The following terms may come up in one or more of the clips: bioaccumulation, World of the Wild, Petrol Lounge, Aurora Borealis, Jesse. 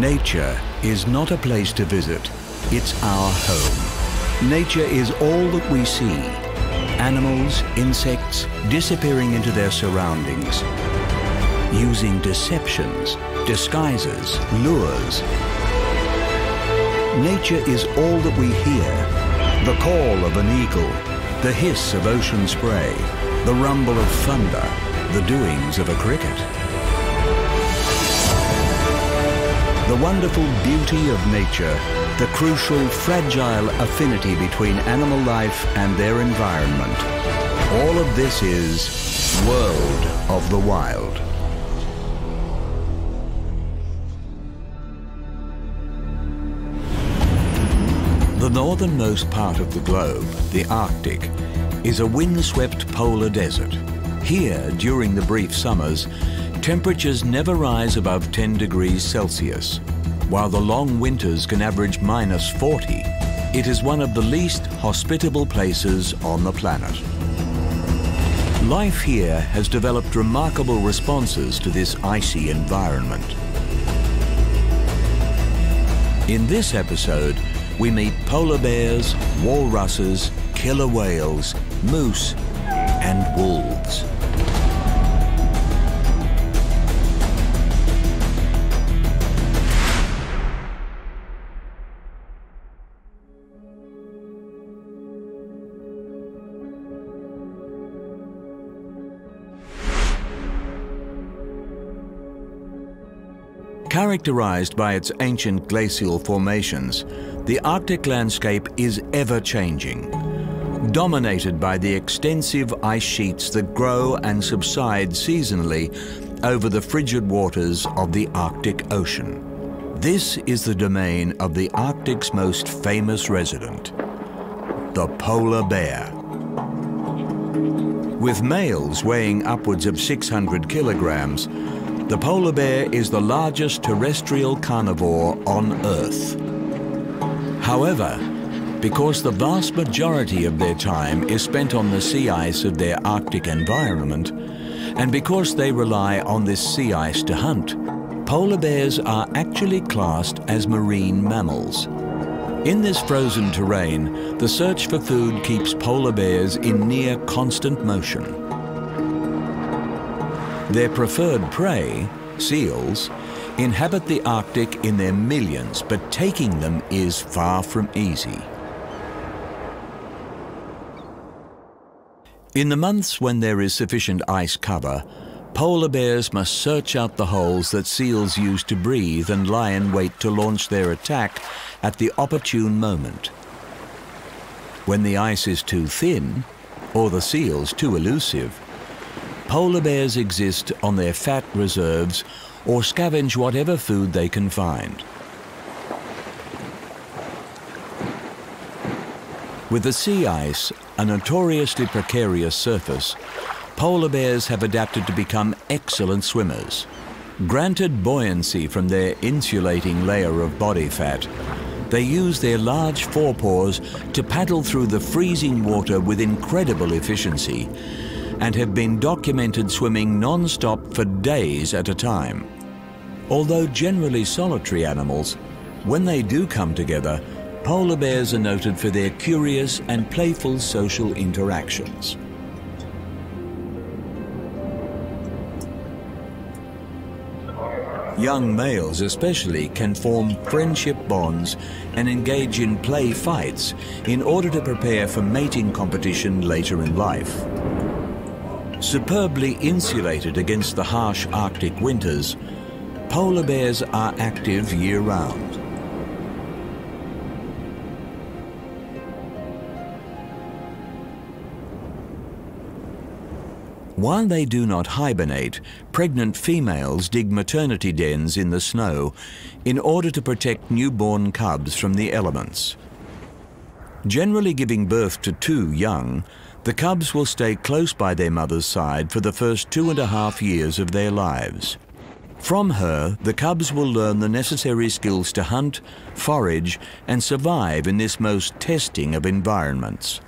Nature is not a place to visit, it's our home. Nature is all that we see. Animals, insects, disappearing into their surroundings, using deceptions, disguises, lures. Nature is all that we hear. The call of an eagle, the hiss of ocean spray, the rumble of thunder, the doings of a cricket. The wonderful beauty of nature, the crucial, fragile affinity between animal life and their environment. All of this is World of the Wild. The northernmost part of the globe, the Arctic, is a windswept polar desert. Here, during the brief summers, temperatures never rise above 10 degrees Celsius, while the long winters can average minus 40. It is one of the least hospitable places on the planet. Life here has developed remarkable responses to this icy environment. In this episode, we meet polar bears, walruses, killer whales, moose, and wolves. Characterized by its ancient glacial formations, the Arctic landscape is ever-changing, dominated by the extensive ice sheets that grow and subside seasonally over the frigid waters of the Arctic Ocean. This is the domain of the Arctic's most famous resident, the polar bear. With males weighing upwards of 600 kilograms, the polar bear is the largest terrestrial carnivore on Earth. However, because the vast majority of their time is spent on the sea ice of their Arctic environment, and because they rely on this sea ice to hunt, polar bears are actually classed as marine mammals. In this frozen terrain, the search for food keeps polar bears in near constant motion. Their preferred prey, seals, inhabit the Arctic in their millions, but taking them is far from easy. In the months when there is sufficient ice cover, polar bears must search out the holes that seals use to breathe and lie in wait to launch their attack at the opportune moment. When the ice is too thin, or the seals too elusive, polar bears exist on their fat reserves or scavenge whatever food they can find. With the sea ice, a notoriously precarious surface, polar bears have adapted to become excellent swimmers. Granted buoyancy from their insulating layer of body fat, they use their large forepaws to paddle through the freezing water with incredible efficiency, and have been documented swimming non-stop for days at a time. Although generally solitary animals, when they do come together, polar bears are noted for their curious and playful social interactions. Young males especially can form friendship bonds and engage in play fights in order to prepare for mating competition later in life. Superbly insulated against the harsh Arctic winters, polar bears are active year-round. While they do not hibernate, pregnant females dig maternity dens in the snow in order to protect newborn cubs from the elements. Generally giving birth to two young, the cubs will stay close by their mother's side for the first 2.5 years of their lives. From her, the cubs will learn the necessary skills to hunt, forage, and survive in this most testing of environments.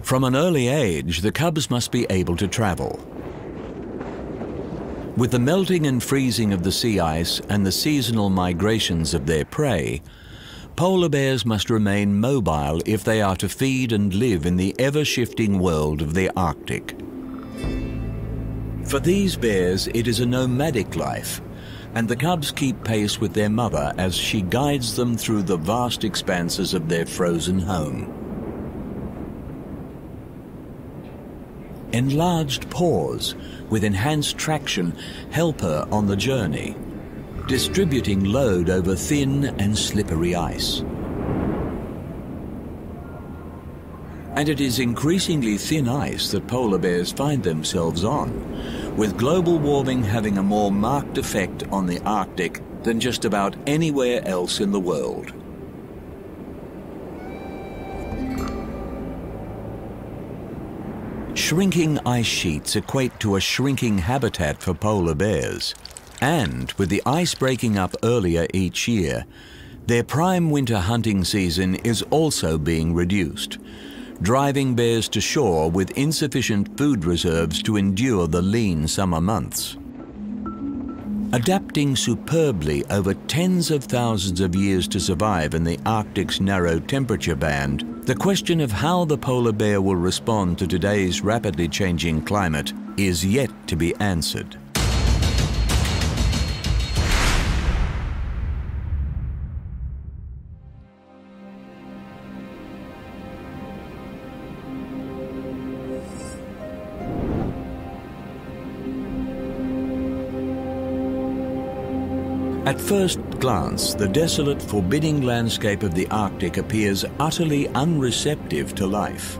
From an early age, the cubs must be able to travel. With the melting and freezing of the sea ice and the seasonal migrations of their prey, polar bears must remain mobile if they are to feed and live in the ever-shifting world of the Arctic. For these bears, it is a nomadic life, and the cubs keep pace with their mother as she guides them through the vast expanses of their frozen home. Enlarged paws with enhanced traction help her on the journey, distributing load over thin and slippery ice. And it is increasingly thin ice that polar bears find themselves on, with global warming having a more marked effect on the Arctic than just about anywhere else in the world. Shrinking ice sheets equate to a shrinking habitat for polar bears, and with the ice breaking up earlier each year, their prime winter hunting season is also being reduced, driving bears to shore with insufficient food reserves to endure the lean summer months. Adapting superbly over tens of thousands of years to survive in the Arctic's narrow temperature band, the question of how the polar bear will respond to today's rapidly changing climate is yet to be answered. At first glance, the desolate, forbidding landscape of the Arctic appears utterly unreceptive to life.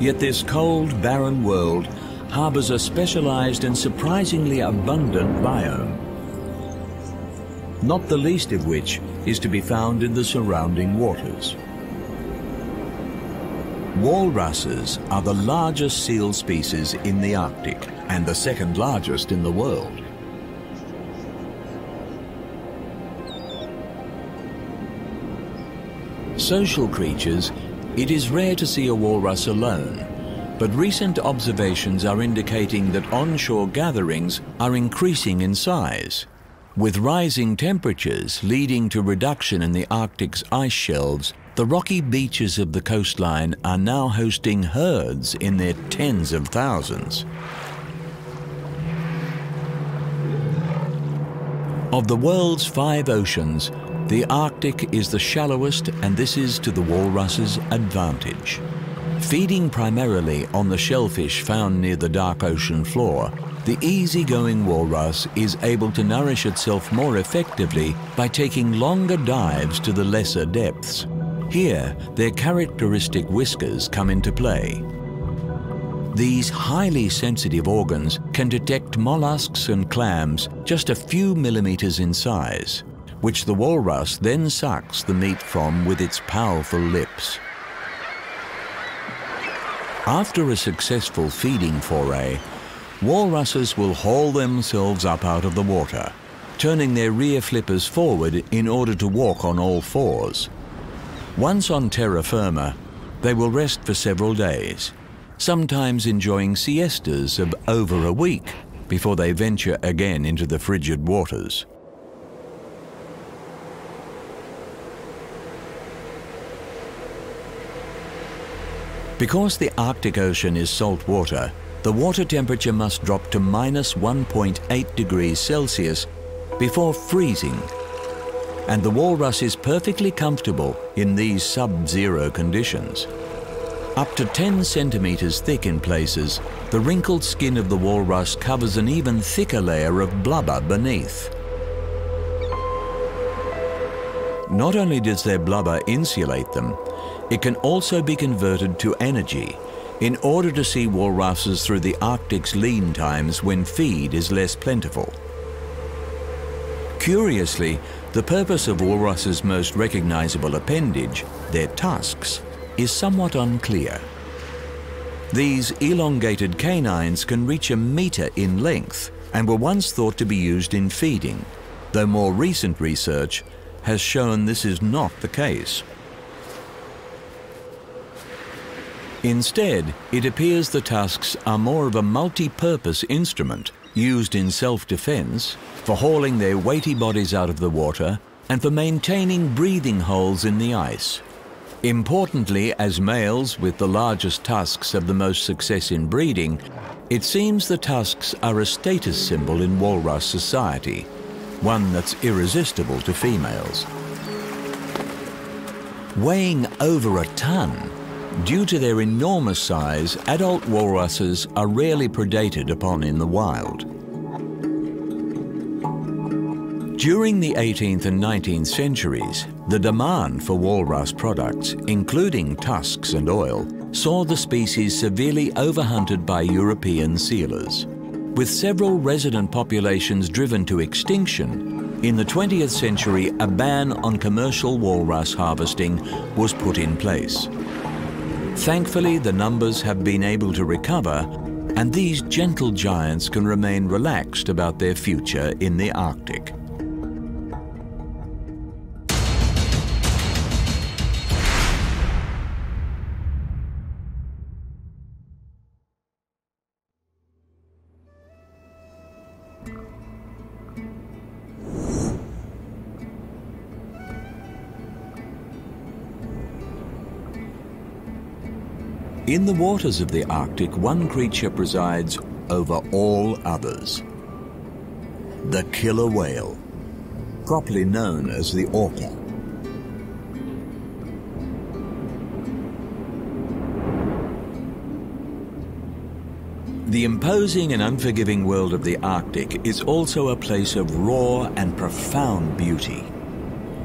Yet this cold, barren world harbors a specialized and surprisingly abundant biome, not the least of which is to be found in the surrounding waters. Walruses are the largest seal species in the Arctic and the second largest in the world. Social creatures, it is rare to see a walrus alone, but recent observations are indicating that onshore gatherings are increasing in size, with rising temperatures leading to reduction in the Arctic's ice shelves. The rocky beaches of the coastline are now hosting herds in their tens of thousands. Of the world's five oceans, the Arctic is the shallowest, and this is to the walrus's advantage. Feeding primarily on the shellfish found near the dark ocean floor, the easygoing walrus is able to nourish itself more effectively by taking longer dives to the lesser depths. Here, their characteristic whiskers come into play. These highly sensitive organs can detect mollusks and clams just a few millimeters in size, which the walrus then sucks the meat from with its powerful lips. After a successful feeding foray, walruses will haul themselves up out of the water, turning their rear flippers forward in order to walk on all fours. Once on terra firma, they will rest for several days, sometimes enjoying siestas of over a week before they venture again into the frigid waters. Because the Arctic Ocean is salt water, the water temperature must drop to -1.8 degrees Celsius before freezing, and the walrus is perfectly comfortable in these sub-zero conditions. Up to 10 centimeters thick in places, the wrinkled skin of the walrus covers an even thicker layer of blubber beneath. Not only does their blubber insulate them, it can also be converted to energy in order to see walruses through the Arctic's lean times when feed is less plentiful. Curiously, the purpose of walruses' most recognizable appendage, their tusks, is somewhat unclear. These elongated canines can reach 1 meter in length and were once thought to be used in feeding, though more recent research has shown this is not the case. Instead, it appears the tusks are more of a multi-purpose instrument used in self-defense, for hauling their weighty bodies out of the water and for maintaining breathing holes in the ice. Importantly, as males with the largest tusks have the most success in breeding, it seems the tusks are a status symbol in walrus society, one that's irresistible to females. Weighing over a ton, due to their enormous size, adult walruses are rarely predated upon in the wild. During the 18th and 19th centuries, the demand for walrus products, including tusks and oil, saw the species severely overhunted by European sealers. With several resident populations driven to extinction, in the 20th century a ban on commercial walrus harvesting was put in place. Thankfully, the numbers have been able to recover, and these gentle giants can remain relaxed about their future in the Arctic. In the waters of the Arctic, one creature presides over all others, the killer whale, properly known as the orca. The imposing and unforgiving world of the Arctic is also a place of raw and profound beauty,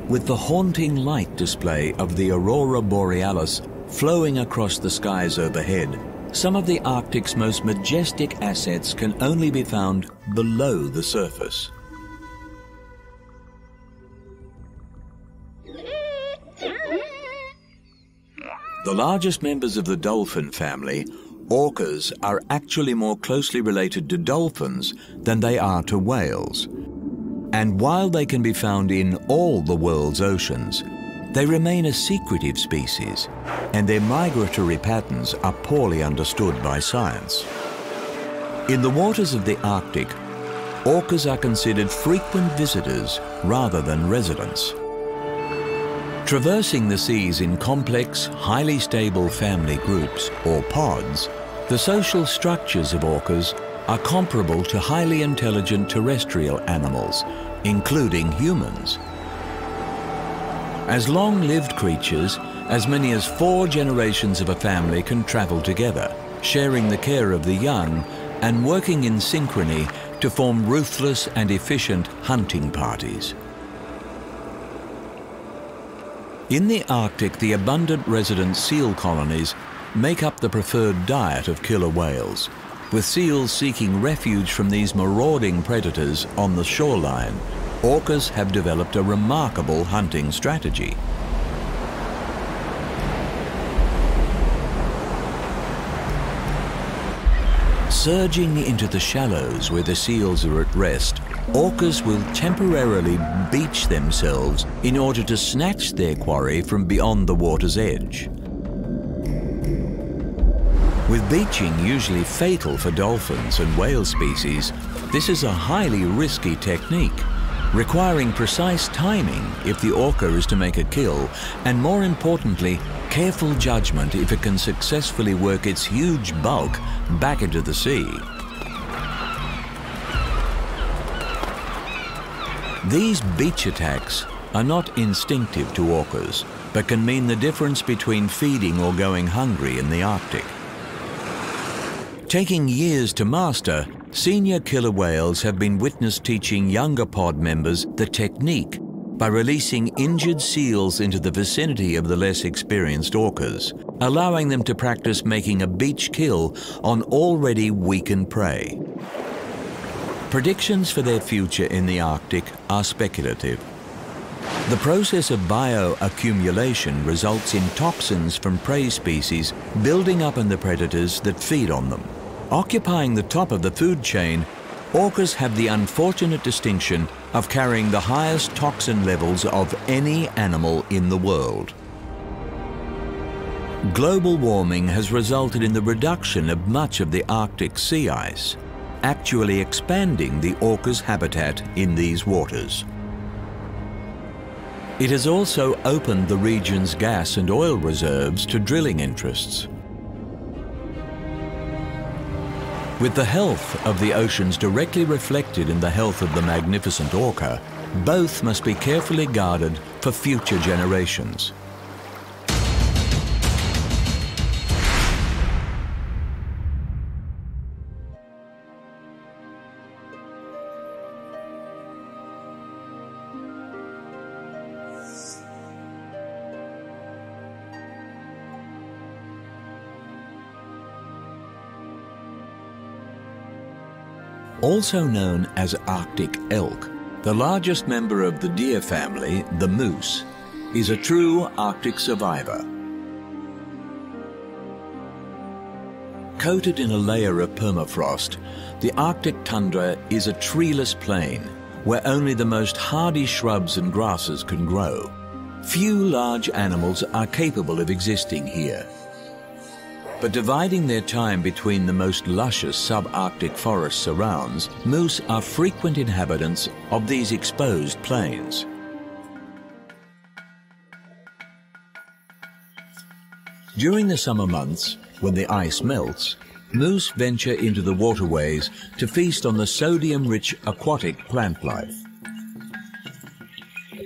with the haunting light display of the Aurora Borealis flowing across the skies overhead. Some of the Arctic's most majestic assets can only be found below the surface. The largest members of the dolphin family, orcas, are actually more closely related to dolphins than they are to whales. And while they can be found in all the world's oceans, they remain a secretive species, and their migratory patterns are poorly understood by science. In the waters of the Arctic, orcas are considered frequent visitors rather than residents. Traversing the seas in complex, highly stable family groups, or pods, the social structures of orcas are comparable to highly intelligent terrestrial animals, including humans. As long-lived creatures, as many as 4 generations of a family can travel together, sharing the care of the young and working in synchrony to form ruthless and efficient hunting parties. In the Arctic, the abundant resident seal colonies make up the preferred diet of killer whales, with seals seeking refuge from these marauding predators on the shoreline. Orcas have developed a remarkable hunting strategy. Surging into the shallows where the seals are at rest, orcas will temporarily beach themselves in order to snatch their quarry from beyond the water's edge. With beaching usually fatal for dolphins and whale species, this is a highly risky technique, requiring precise timing if the orca is to make a kill, and more importantly, careful judgment if it can successfully work its huge bulk back into the sea. These beach attacks are not instinctive to orcas, but can mean the difference between feeding or going hungry in the Arctic. Taking years to master, senior killer whales have been witnessed teaching younger pod members the technique by releasing injured seals into the vicinity of the less experienced orcas, allowing them to practice making a beach kill on already weakened prey. Predictions for their future in the Arctic are speculative. The process of bioaccumulation results in toxins from prey species building up in the predators that feed on them. Occupying the top of the food chain, orcas have the unfortunate distinction of carrying the highest toxin levels of any animal in the world. Global warming has resulted in the reduction of much of the Arctic sea ice, actually expanding the orca's habitat in these waters. It has also opened the region's gas and oil reserves to drilling interests. With the health of the oceans directly reflected in the health of the magnificent orca, both must be carefully guarded for future generations. Also known as Arctic elk, the largest member of the deer family, the moose, is a true Arctic survivor. Coated in a layer of permafrost, the Arctic tundra is a treeless plain where only the most hardy shrubs and grasses can grow. Few large animals are capable of existing here. But dividing their time between the most luscious subarctic forest surrounds, moose are frequent inhabitants of these exposed plains. During the summer months, when the ice melts, moose venture into the waterways to feast on the sodium-rich aquatic plant life.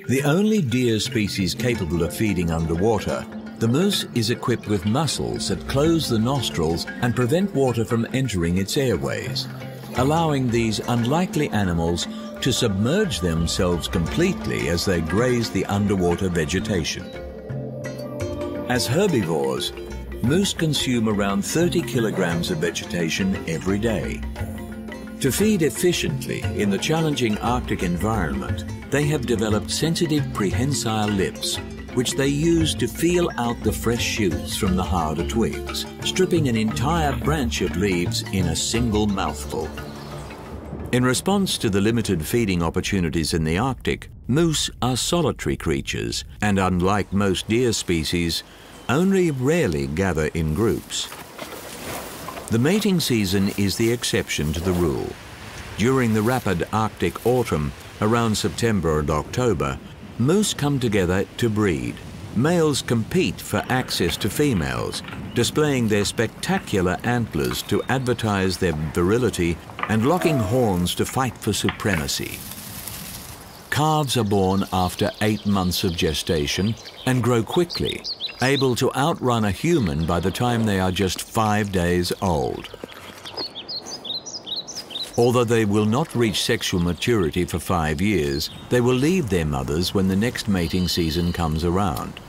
The only deer species capable of feeding underwater, the moose is equipped with muscles that close the nostrils and prevent water from entering its airways, allowing these unlikely animals to submerge themselves completely as they graze the underwater vegetation. As herbivores, moose consume around 30 kilograms of vegetation every day. To feed efficiently in the challenging Arctic environment, they have developed sensitive prehensile lips, which they use to feel out the fresh shoots from the harder twigs, stripping an entire branch of leaves in a single mouthful. In response to the limited feeding opportunities in the Arctic, moose are solitary creatures and, unlike most deer species, only rarely gather in groups. The mating season is the exception to the rule. During the rapid Arctic autumn, around September and October, moose come together to breed. Males compete for access to females, displaying their spectacular antlers to advertise their virility and locking horns to fight for supremacy. Calves are born after 8 months of gestation and grow quickly, able to outrun a human by the time they are just 5 days old. Although they will not reach sexual maturity for 5 years, they will leave their mothers when the next mating season comes around.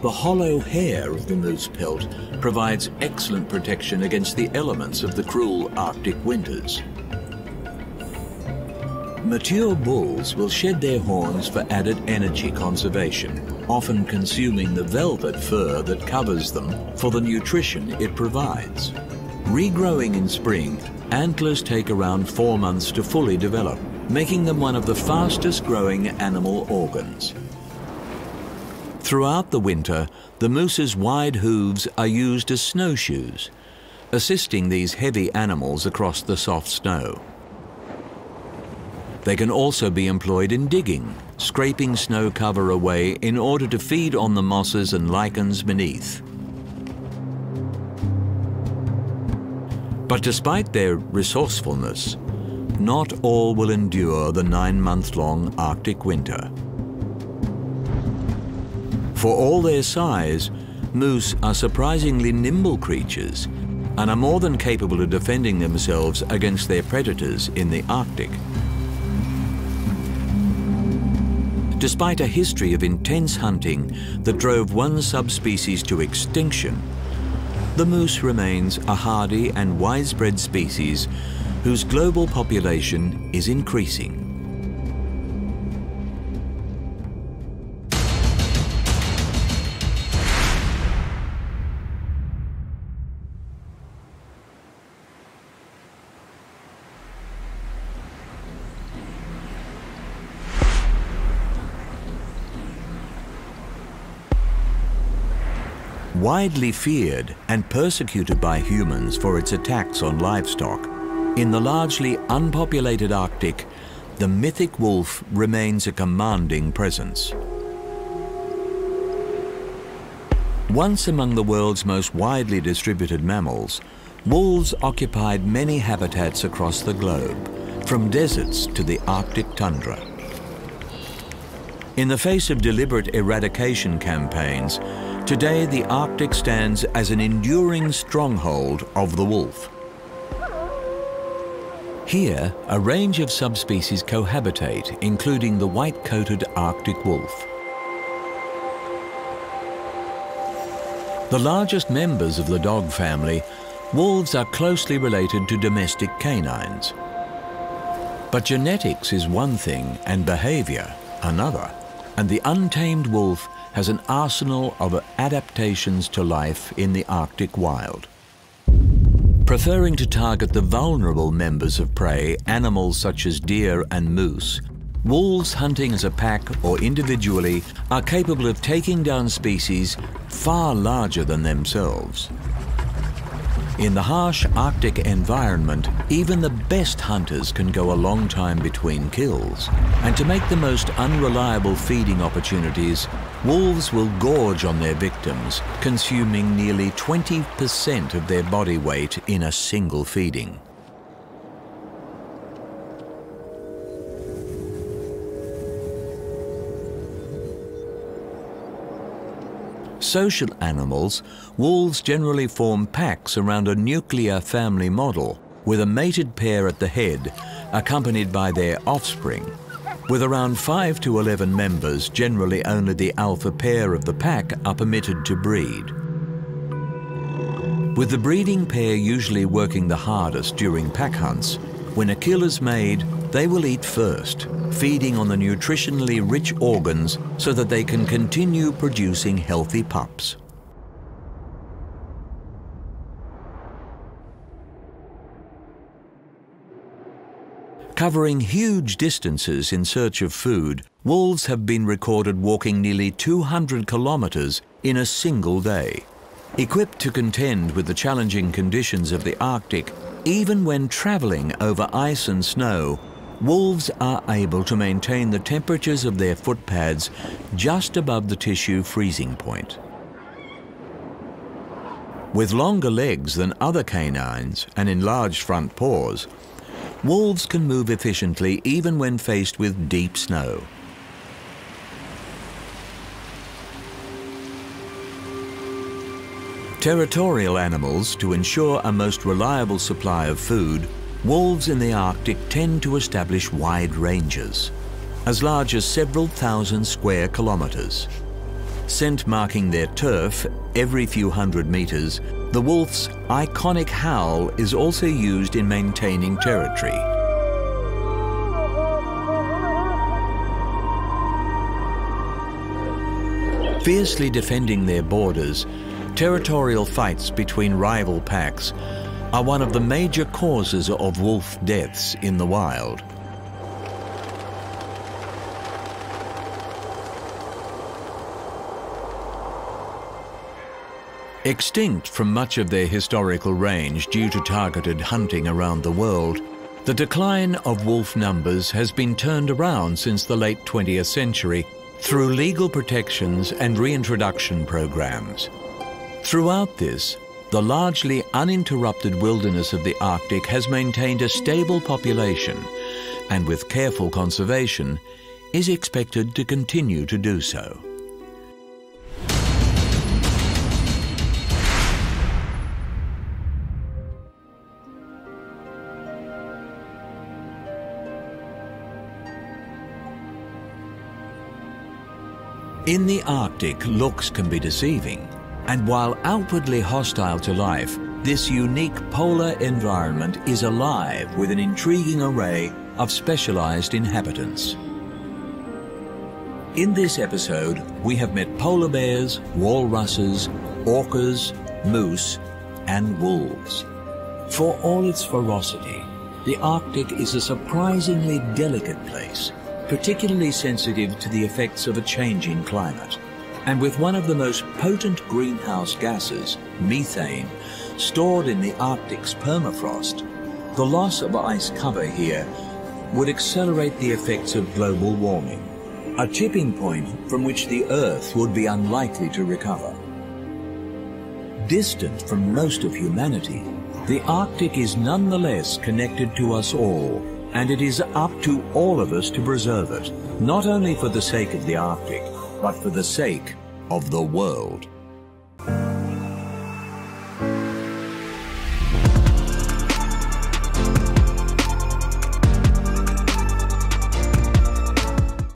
The hollow hair of the moose pelt provides excellent protection against the elements of the cruel Arctic winters. Mature bulls will shed their horns for added energy conservation, often consuming the velvet fur that covers them for the nutrition it provides. Regrowing in spring, antlers take around 4 months to fully develop, making them one of the fastest growing animal organs. Throughout the winter, the moose's wide hooves are used as snowshoes, assisting these heavy animals across the soft snow. They can also be employed in digging, scraping snow cover away in order to feed on the mosses and lichens beneath. But despite their resourcefulness, not all will endure the 9-month-long Arctic winter. For all their size, moose are surprisingly nimble creatures and are more than capable of defending themselves against their predators in the Arctic. Despite a history of intense hunting that drove one subspecies to extinction, the moose remains a hardy and widespread species whose global population is increasing. Widely feared and persecuted by humans for its attacks on livestock, in the largely unpopulated Arctic, the mythic wolf remains a commanding presence. Once among the world's most widely distributed mammals, wolves occupied many habitats across the globe, from deserts to the Arctic tundra. In the face of deliberate eradication campaigns, today the Arctic stands as an enduring stronghold of the wolf. Here, a range of subspecies cohabitate, including the white-coated Arctic wolf. The largest members of the dog family, wolves are closely related to domestic canines. But genetics is one thing and behavior another, and the untamed wolf has an arsenal of adaptations to life in the Arctic wild. Preferring to target the vulnerable members of prey, animals such as deer and moose, wolves hunting as a pack or individually are capable of taking down species far larger than themselves. In the harsh Arctic environment, even the best hunters can go a long time between kills. And to make the most unreliable feeding opportunities, wolves will gorge on their victims, consuming nearly 20% of their body weight in a single feeding. Social animals, wolves generally form packs around a nuclear family model, with a mated pair at the head, accompanied by their offspring. With around 5 to 11 members, generally only the alpha pair of the pack are permitted to breed. With the breeding pair usually working the hardest during pack hunts, when a kill is made, they will eat first, feeding on the nutritionally rich organs so that they can continue producing healthy pups. Covering huge distances in search of food, wolves have been recorded walking nearly 200 kilometers in a single day. Equipped to contend with the challenging conditions of the Arctic, even when traveling over ice and snow, wolves are able to maintain the temperatures of their footpads just above the tissue freezing point. With longer legs than other canines and enlarged front paws, wolves can move efficiently even when faced with deep snow. Territorial animals, to ensure a most reliable supply of food, wolves in the Arctic tend to establish wide ranges, as large as several thousand square kilometers. Scent marking their turf every few hundred meters, the wolf's iconic howl is also used in maintaining territory. Fiercely defending their borders, territorial fights between rival packs are one of the major causes of wolf deaths in the wild. Extinct from much of their historical range due to targeted hunting around the world, the decline of wolf numbers has been turned around since the late 20th century through legal protections and reintroduction programs. Throughout this, the largely uninterrupted wilderness of the Arctic has maintained a stable population, and with careful conservation, is expected to continue to do so. In the Arctic, looks can be deceiving. And while outwardly hostile to life, this unique polar environment is alive with an intriguing array of specialized inhabitants. In this episode, we have met polar bears, walruses, orcas, moose, and wolves. For all its ferocity, the Arctic is a surprisingly delicate place, particularly sensitive to the effects of a changing climate. and with one of the most potent greenhouse gases, methane, stored in the Arctic's permafrost, the loss of ice cover here would accelerate the effects of global warming, a tipping point from which the Earth would be unlikely to recover. Distant from most of humanity, the Arctic is nonetheless connected to us all, and it is up to all of us to preserve it, not only for the sake of the Arctic, but for the sake of the world.